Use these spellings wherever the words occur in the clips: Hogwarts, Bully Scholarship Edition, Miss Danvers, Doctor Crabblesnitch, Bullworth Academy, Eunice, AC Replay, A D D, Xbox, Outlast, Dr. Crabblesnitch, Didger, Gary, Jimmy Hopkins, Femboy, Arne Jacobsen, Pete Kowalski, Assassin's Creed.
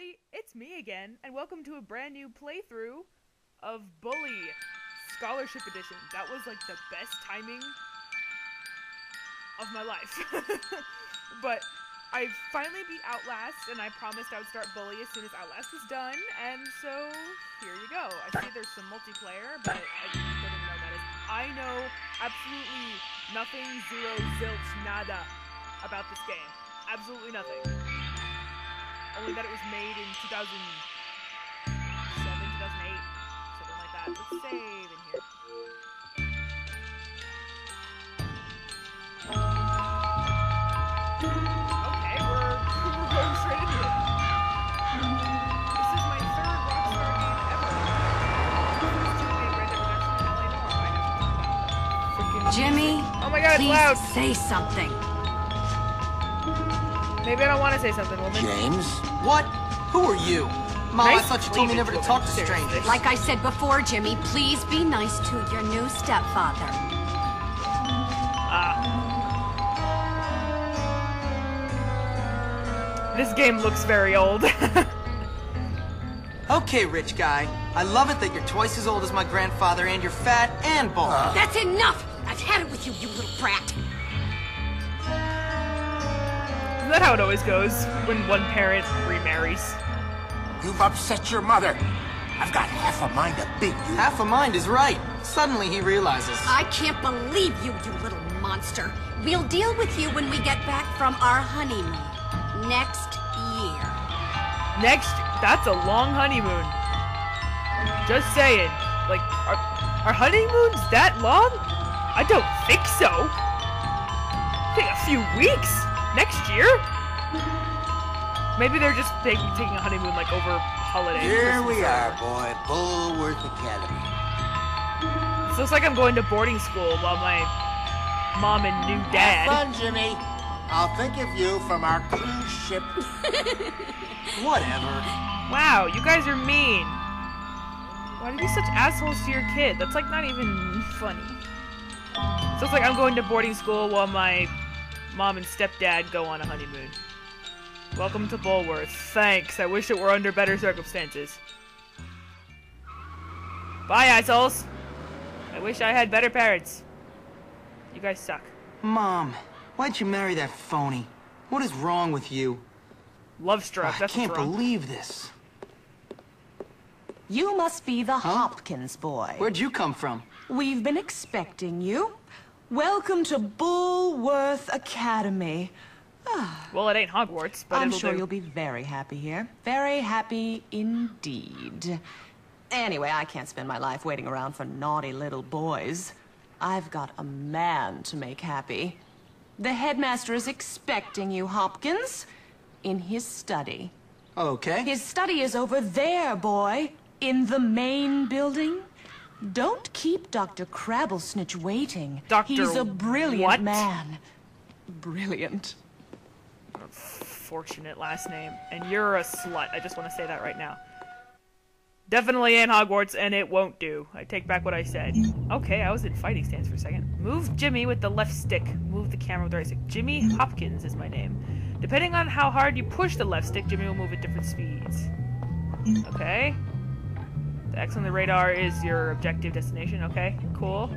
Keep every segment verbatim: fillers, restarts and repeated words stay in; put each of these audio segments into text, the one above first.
everybody, it's me again, and welcome to a brand new playthrough of Bully Scholarship Edition. That was like the best timing of my life. But I finally beat Outlast, and I promised I would start Bully as soon as Outlast was done, and so here you go. I see there's some multiplayer, but I didn't know that is. I know absolutely nothing, zero, zilch, nada about this game. Absolutely nothing. Only that it was made in two thousand seven, two thousand eight, something like that. Let's save in here. Okay, we're, we're going straight into it. This is my third Rockstar game ever. Right, Jimmy, oh my God, please it's loud. Say something. Maybe I don't want to say something, woman. James? What? Who are you? Mom, nice I thought you told me never to talk to strangers. Like I said before, Jimmy, please be nice to your new stepfather. Ah. This game looks very old. Okay, rich guy. I love it that you're twice as old as my grandfather and you're fat and bald. Uh. That's enough! I've had it with you, you little brat. Is that how it always goes when one parent remarries? You've upset your mother. I've got half a mind to beat you. Half a mind is right. Suddenly he realizes. I can't believe you, you little monster. We'll deal with you when we get back from our honeymoon. Next year. Next? That's a long honeymoon. Just saying. Like, are, are honeymoons that long? I don't think so. I think a few weeks. Next year? Maybe they're just taking taking a honeymoon like over holidays. Here we are, boy, Bullworth Academy. This looks like I'm going to boarding school while my mom and new dad. Have fun, Jimmy. I'll think of you from our cruise ship. Whatever. Wow, you guys are mean. Why are you such assholes to your kid? That's like not even funny. So it's like I'm going to boarding school while my mom and stepdad go on a honeymoon. Welcome to Bullworth. Thanks. I wish it were under better circumstances. Bye, assholes. I wish I had better parents. You guys suck. Mom, why'd you marry that phony? What is wrong with you? Love struck. That's what's wrong. I can't believe this. You must be the Hopkins boy. Where'd you come from? We've been expecting you. Welcome to Bullworth Academy. Well, it ain't Hogwarts, but I'm sure do. You'll be very happy here. Very happy indeed. Anyway, I can't spend my life waiting around for naughty little boys. I've got a man to make happy. The headmaster is expecting you, Hopkins, in his study. Okay. His study is over there, boy, in the main building. Don't keep Doctor Crabblesnitch waiting. Doctor He's a brilliant what? man. Brilliant. Fortunate last name. And you're a slut. I just want to say that right now. Definitely in Hogwarts, and it won't do. I take back what I said. Okay, I was in fighting stance for a second. Move Jimmy with the left stick. Move the camera with the right stick. Jimmy Hopkins is my name. Depending on how hard you push the left stick, Jimmy will move at different speeds. Okay. The X on the radar is your objective destination. Okay, cool.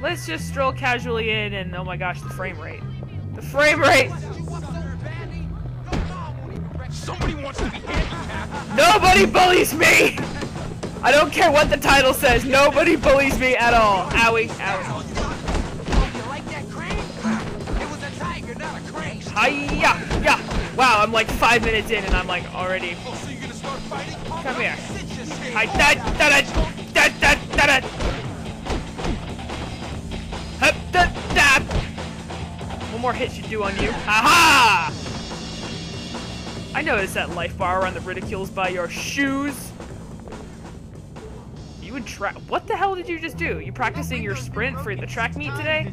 Let's just stroll casually in and oh my gosh, the frame rate. The frame rate! Somebody wants to be handicapped. Nobody bullies me! I don't care what the title says, nobody bullies me at all. Owie, owie. Hi-ya, yeah. Wow, I'm like five minutes in and I'm like already. Come here. I da da da da da da da. Hup da da. One more hit should do on you. Aha! I noticed that life bar around the ridicules by your shoes. You would try. What the hell did you just do? You practicing your sprint for the track meet today?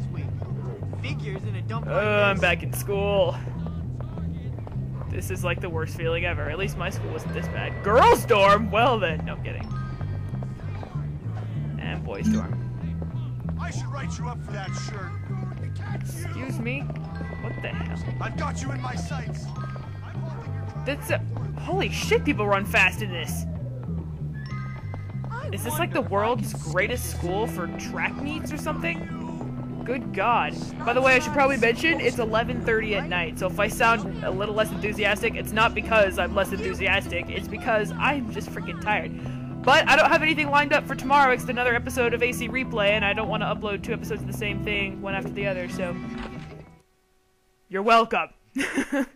Oh, I'm back in school. This is like the worst feeling ever. At least my school wasn't this bad. Girls' dorm? Well then, no, I'm kidding. And boys' dorm. I should write you up for that shirt. Excuse me? What the hell? I've got you in my sights. That's a... Holy shit, people run fast in this. Is this like the world's greatest school for track meets or something? Good God. By the way, I should probably mention it's eleven thirty at night, so if I sound a little less enthusiastic, it's not because I'm less enthusiastic, it's because I'm just freaking tired. But I don't have anything lined up for tomorrow except another episode of A C Replay, and I don't want to upload two episodes of the same thing, one after the other, so... You're welcome. Have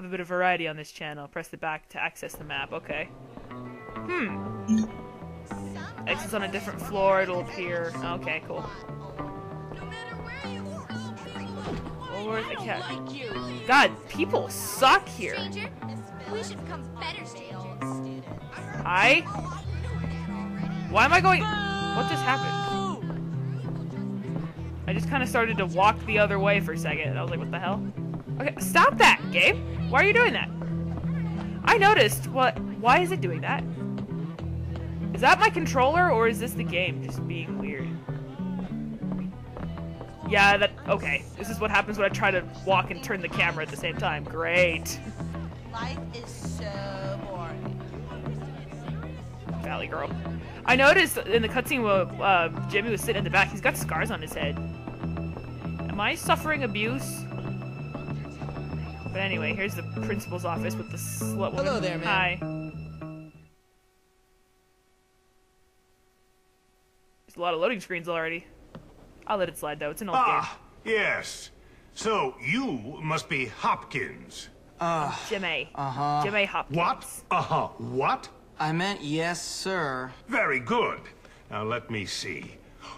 a bit of variety on this channel. Press the back to access the map, okay. Hmm. Exit's on a different floor, it'll appear. Okay, cool. Bullworth Academy. God, people suck here. I? Why am I going? What just happened? I just kind of started to walk the other way for a second, and I was like, what the hell? Okay, stop that, game! Why are you doing that? I noticed, what? Why is it doing that? Is that my controller, or is this the game just being weird? Yeah, that- okay. This is what happens when I try to walk and turn the camera at the same time. Great. Life is so boring. Valley girl. I noticed in the cutscene where uh, Jimmy was sitting in the back, he's got scars on his head. Am I suffering abuse? But anyway, here's the principal's office with the slut woman. Hello there, man. Hi. There's a lot of loading screens already. I'll let it slide though, it's an old ah, game. Ah, yes. So you must be Hopkins. Uh, Jimmy. Uh-huh. Jimmy Hopkins. What? Uh-huh. What? I meant yes, sir. Very good. Now let me see.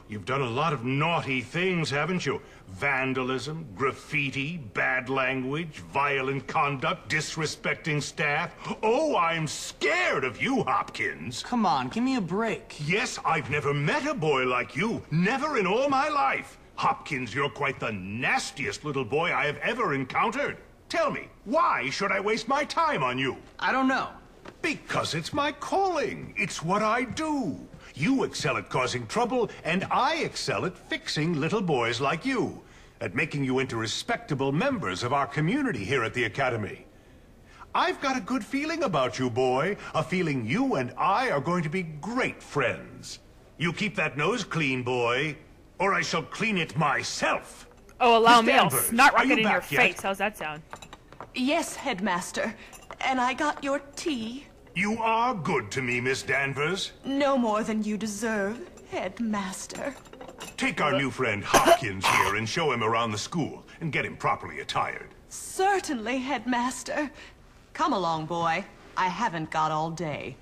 You've done a lot of naughty things, haven't you? Vandalism, graffiti, bad language, violent conduct, disrespecting staff. Oh, I'm scared of you, Hopkins. Come on, give me a break. Yes, I've never met a boy like you. Never in all my life. Hopkins, you're quite the nastiest little boy I have ever encountered. Tell me, why should I waste my time on you? I don't know. Because it's my calling. It's what I do. You excel at causing trouble, and I excel at fixing little boys like you. At making you into respectable members of our community here at the Academy. I've got a good feeling about you, boy. A feeling you and I are going to be great friends. You keep that nose clean, boy, or I shall clean it myself. Oh, allow me, I'll snot rocket in your face. How's that sound? Yes, headmaster. And I got your tea. You are good to me, Miss Danvers. No more than you deserve, headmaster. Take our new friend Hopkins here and show him around the school and get him properly attired. Certainly, headmaster. Come along, boy. I haven't got all day.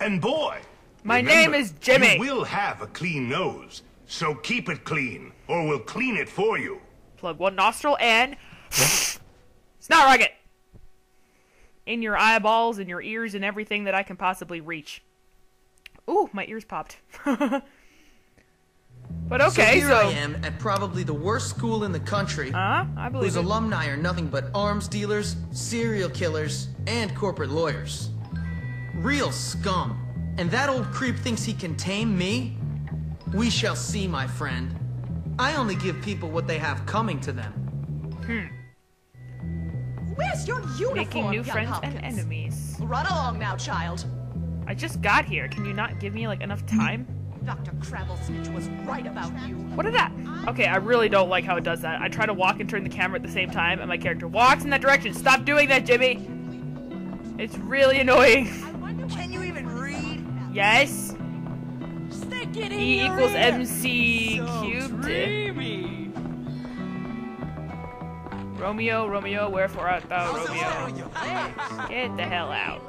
And boy, my remember, name is Jimmy. You will have a clean nose, so keep it clean, or we'll clean it for you. Plug one nostril and snot rocket. In your eyeballs, in your ears, and everything that I can possibly reach. Ooh, my ears popped. But okay, so... Here so... I am at probably the worst school in the country. Uh-huh, I believe whose it. alumni are nothing but arms dealers, serial killers, and corporate lawyers. Real scum. And that old creep thinks he can tame me? We shall see, my friend. I only give people what they have coming to them. Hmm. Where's your uniform, making new friends Hopkins? And enemies. Run along now, child. I just got here. Can you not give me like enough time? Doctor Crabblesnitch was right about you. What is that? Okay, I really don't like how it does that. I try to walk and turn the camera at the same time, and my character walks in that direction. Stop doing that, Jimmy. It's really annoying. Can you even read? Yes. Stick it in E your equals ear. M C so cubed. Dreamy. Romeo, Romeo, wherefore art thou, Romeo? Get the hell out.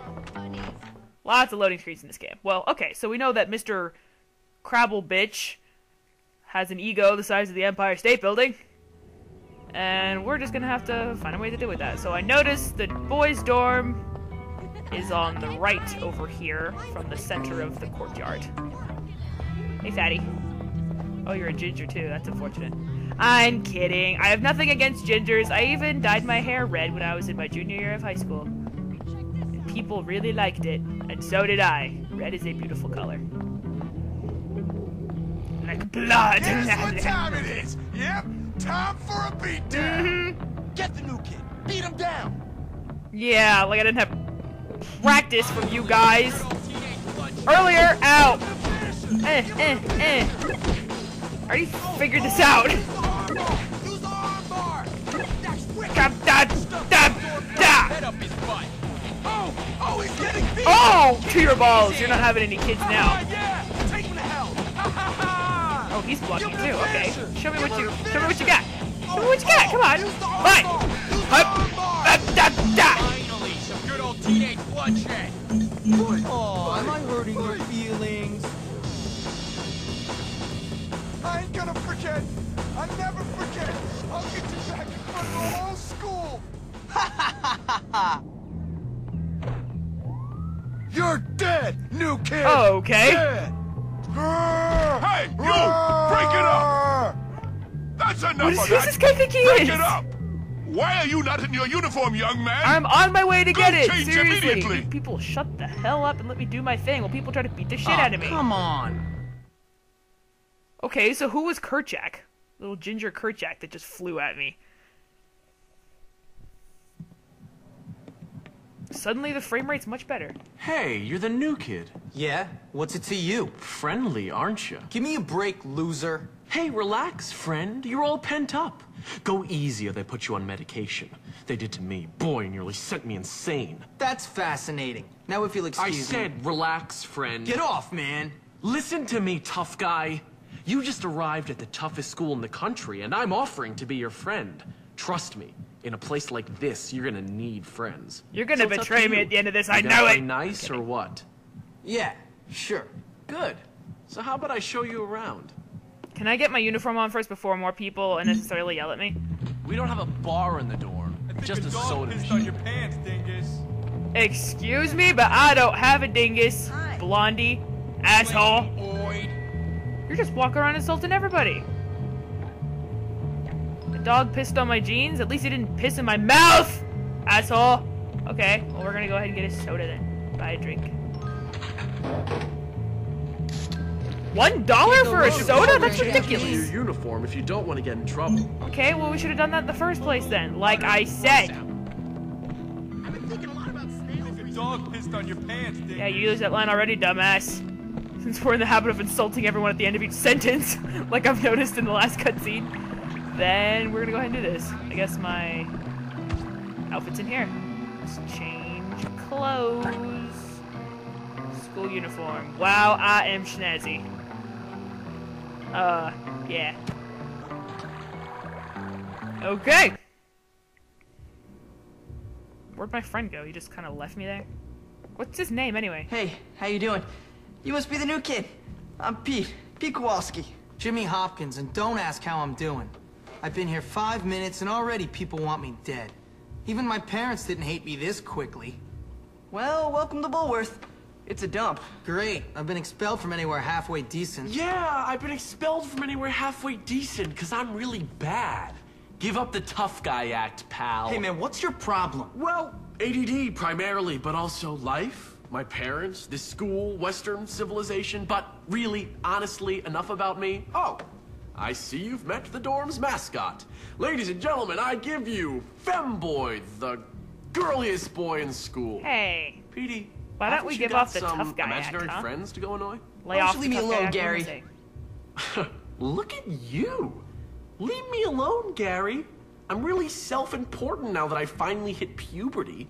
Lots of loading screens in this game. Well, okay, so we know that Mister Crabble Bitch has an ego the size of the Empire State Building. And we're just gonna have to find a way to deal with that. So I noticed the boys' dorm is on the right over here from the center of the courtyard. Hey, fatty. Oh, you're a ginger, too. That's unfortunate. I'm kidding. I have nothing against gingers. I even dyed my hair red when I was in my junior year of high school. And people really liked it, and so did I. Red is a beautiful color. Like blood. Guess what time it is? Yep, time for a beatdown. Mm-hmm. Get the new kid. Beat him down. Yeah, like I didn't have practice from you guys earlier. Ow! Eh, eh, eh. I already figured this out. Oh, to your balls! You're not having any kids now. Oh, he's blocking too. Okay, show me what you, show me what you got. Show me what you got. Come on, fine. Up, up, up, finally, some good old teenage bloodshed. Oh, am I hurting your feelings? I ain't gonna forget. I never forget. I'll get you back in front of the whole school. Ha ha ha ha! You're dead, new kid. Oh, okay. Dead. Hey, you! Break it up! That's enough what is, of that! This guy think he break is? It up! Why are you not in your uniform, young man? I'm on my way to go get it. Change seriously, immediately. People, shut the hell up and let me do my thing while people try to beat the shit oh, out of me. Come on. Okay, so who was Kerchak? Little ginger Kerchak that just flew at me. Suddenly the frame rate's much better. Hey, you're the new kid. Yeah? What's it to you? Friendly, aren't you? Give me a break, loser. Hey, relax, friend. You're all pent up. Go easy or they put you on medication. They did to me. Boy, nearly sent me insane. That's fascinating. Now if you'll excuse me. I said me. Relax, friend. Get off, man. Listen to me, tough guy. You just arrived at the toughest school in the country, and I'm offering to be your friend. Trust me. In a place like this, you're gonna need friends. You're gonna so betray to me you. At the end of this, I you know it! Nice or what? Yeah, sure. Good. So how about I show you around? Can I get my uniform on first before more people unnecessarily yell at me? We don't have a bar in the dorm. I think just a soda machine. On your pants, dingus. Excuse me, but I don't have a dingus. Hi. Blondie. Asshole. You're just walking around insulting everybody. Dog pissed on my jeans. At least he didn't piss in my mouth, asshole. Okay, well we're gonna go ahead and get a soda then. Buy a drink. One dollar for a soda? That's ridiculous. Your uniform if you don't want to get in trouble. Okay, well we should have done that in the first place then. Like I said. I've been thinking a lot about snails. Your dog pissed on your pants. Yeah, you used that line already, dumbass. Since we're in the habit of insulting everyone at the end of each sentence, like I've noticed in the last cutscene. Then we're gonna go ahead and do this. I guess my outfit's in here. Let's change clothes. School uniform. Wow, I am schnazzy. Uh, yeah. Okay! Where'd my friend go? He just kind of left me there? What's his name anyway? Hey, how you doing? You must be the new kid. I'm Pete. Pete Kowalski. Jimmy Hopkins, and don't ask how I'm doing. I've been here five minutes and already people want me dead. Even my parents didn't hate me this quickly. Well, welcome to Bullworth. It's a dump. Great. I've been expelled from anywhere halfway decent. Yeah, I've been expelled from anywhere halfway decent because I'm really bad. Give up the tough guy act, pal. Hey man, what's your problem? Well, A D D primarily, but also life, my parents, this school, Western civilization, but really, honestly, enough about me. Oh. I see you've met the dorm's mascot. Ladies and gentlemen, I give you Femboy, the girliest boy in school. Hey. Petey, why don't we give off the tough guy act, huh? Imaginary friends to go annoy? Lay off the tough guy act. Leave me alone, Gary. Look at you. Leave me alone, Gary. I'm really self-important now that I finally hit puberty.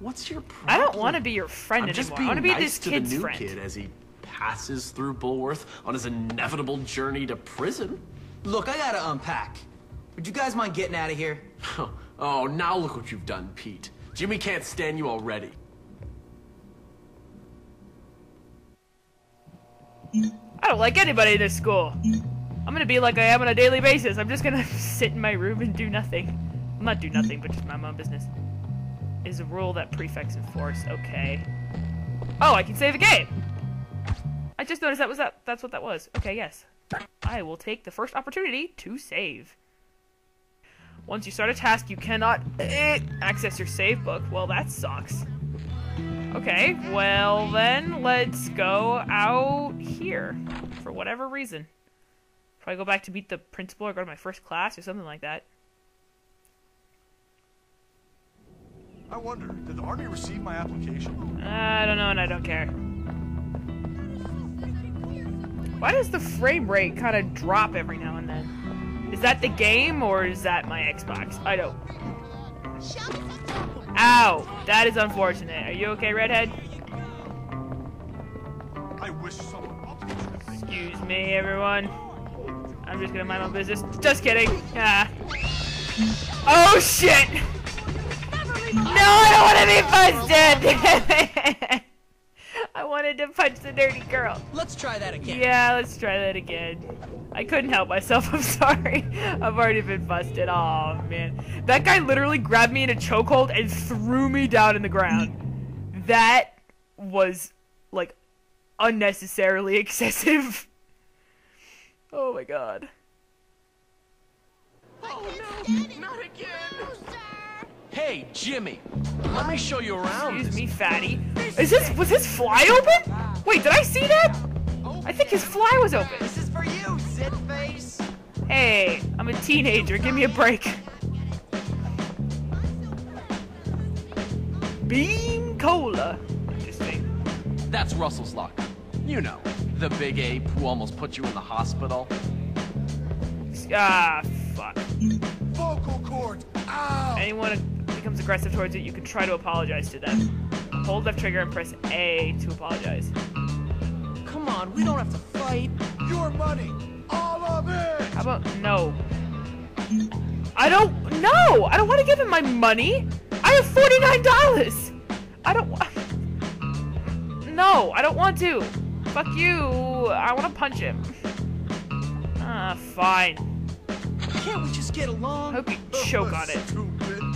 What's your problem? I don't want to be your friend I'm anymore. Just being I want to be nice this to kid's the new friend. Kid as he passes through Bullworth on his inevitable journey to prison. Look, I gotta unpack. Would you guys mind getting out of here? Oh, now look what you've done, Pete. Jimmy can't stand you already. I don't like anybody in this school. I'm gonna be like I am on a daily basis. I'm just gonna sit in my room and do nothing. I'm not do nothing, but just mind my own business. Is a rule that prefects enforce. Okay. Oh, I can save a game! I just noticed that was that. That's what that was. Okay, yes. I will take the first opportunity to save. Once you start a task, you cannot access your save book. Well, that sucks. Okay, well then, let's go out here. For whatever reason. Probably go back to meet the principal or go to my first class or something like that. I wonder, did the Army receive my application? I don't know, and I don't care. Why does the frame rate kind of drop every now and then? Is that the game, or is that my Xbox? I don't... Ow! That is unfortunate. Are you okay, Redhead? I wish someone... Excuse me, everyone. I'm just gonna mind my own business. Just kidding. Ah. Oh, shit! No, I don't want to be punched in! I wanted to punch the dirty girl. Let's try that again. Yeah, let's try that again. I couldn't help myself. I'm sorry. I've already been busted. Oh man, that guy literally grabbed me in a chokehold and threw me down in the ground. That was like unnecessarily excessive. Oh my god. Oh no! Not again. Hey, Jimmy, let me show you around. Excuse me, fatty. Is this, was his fly open? Wait, did I see that? I think his fly was open. This is for you, Sid face. Hey, I'm a teenager. Give me a break. Bean Cola. Interesting. That's Russell's locker. You know, the big ape who almost put you in the hospital. Ah, fuck. Vocal cord. Ow. Anyone becomes aggressive towards it, you can try to apologize to them. Hold left trigger and press A to apologize. Come on, we don't have to fight. Your money, all of it. How about no? I don't. No, I don't want to give him my money. I have forty-nine dollars. I don't. No, I don't want to. Fuck you. I want to punch him. Ah, fine. Can't we just get along? I hope you choke on it.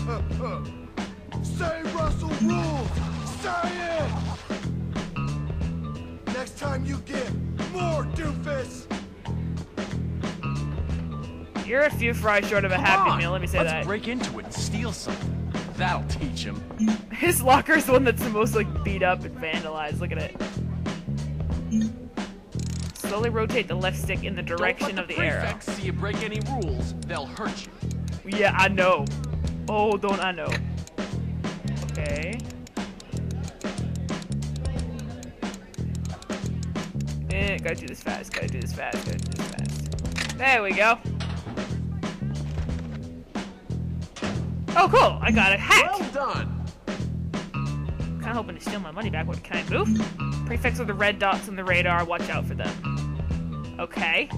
Uh, uh. Say Russell rules! Say it! Next time you get more doofus! You're a few fries short of a Come happy on. meal, let me say Let's that. Let's break into it and steal something. That'll teach him. His locker's the one that's the most like beat up and vandalized. Look at it. Slowly rotate the left stick in the direction Don't let the of the arrow. Prefects see you break any rules, they'll hurt you. Yeah, I know. Oh, don't I know. Okay. Eh, gotta do this fast, gotta do this fast, gotta do this fast. There we go. Oh, cool! I got a hack! Well done! Kinda hoping to steal my money back. What kind of move? Prefects are the red dots on the radar. Watch out for them. Okay.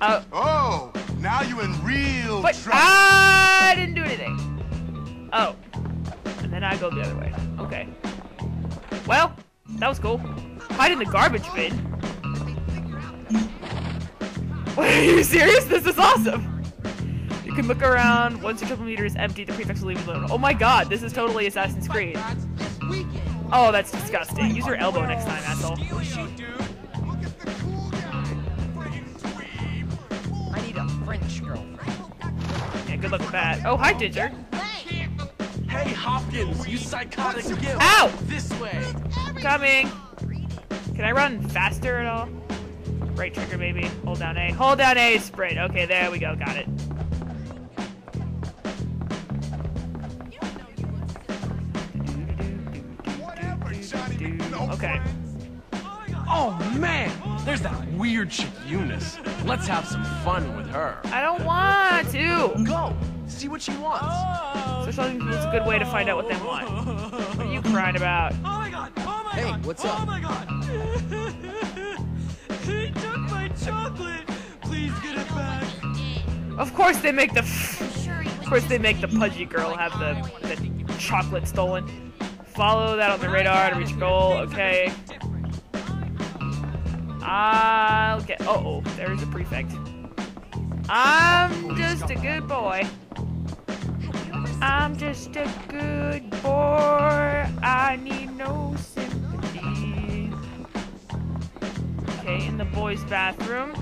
Uh, oh! Now you're in real but trouble. I didn't do anything. Oh. And then I go the other way. Okay. Well, that was cool. Hide in the garbage bin. Wait, are you serious? This is awesome. You can look around. Once your triple meter is empty, the prefects will leave you alone. Oh my god, this is totally Assassin's Creed. Oh, that's disgusting. Use your elbow next time, asshole. Yeah, good luck with that. Oh, hi, Didger. Hey, Hopkins, you psychotic gimp. Ow! This way. Coming. Can I run faster at all? Right trigger, baby. Hold down A. Hold down A, sprint. Okay, there we go. Got it. Okay. Oh, man! There's that weird chick, Eunice. Let's have some fun with her. I don't want to. Go. See what she wants. Oh, Socializing no. is a good way to find out what they want. What are you crying about? Oh, my God. Oh, my hey, God. Hey, what's up? Oh, my God. He took my chocolate. Please get it back. Of course they make the... F sure of course they make the pudgy girl have the, the chocolate stolen. Follow that on the radar to reach your goal. Okay. I'll get. Uh oh, there's a prefect. I'm just a good boy. I'm just a good boy. I need no sympathy. Okay, in the boys' bathroom.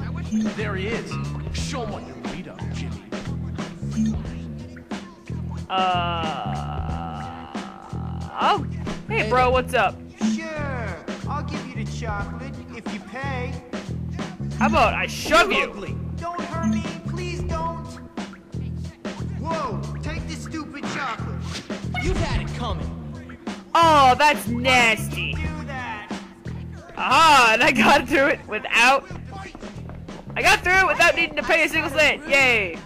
There he is. Show him what you're made of, Jimmy. Uh. Oh, hey, bro, what's up? Sure, I'll give you the chocolate. If you pay. How about I shove you? Don't hurt me, please don't. Whoa, take this stupid chocolate. You've had it coming. Oh, that's nasty. Aha, and I got through it without... I got through it without needing to pay a single cent. Yay.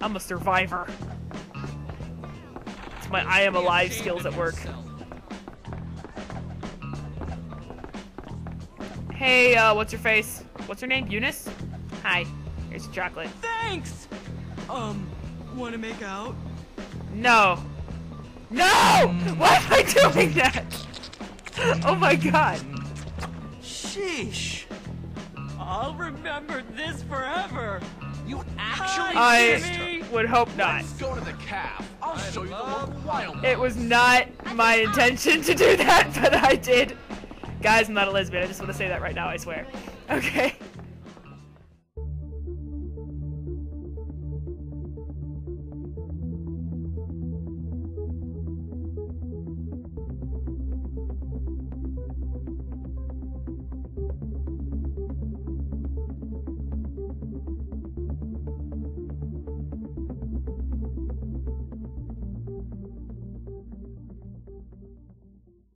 I'm a survivor. It's my I am alive skills at work. Hey, uh, what's your face? What's her name? Eunice? Hi. Here's your chocolate. Thanks! Um, wanna make out? No. No! Mm. Why am I doing that? Oh my god. Sheesh. I'll remember this forever. You actually I Jimmy. would hope not. Let's go to the calf. I'll show you the local wild. It was not my intention to do that, but I did. Guys, I'm not a lesbian. I just want to say that right now, I swear. Okay.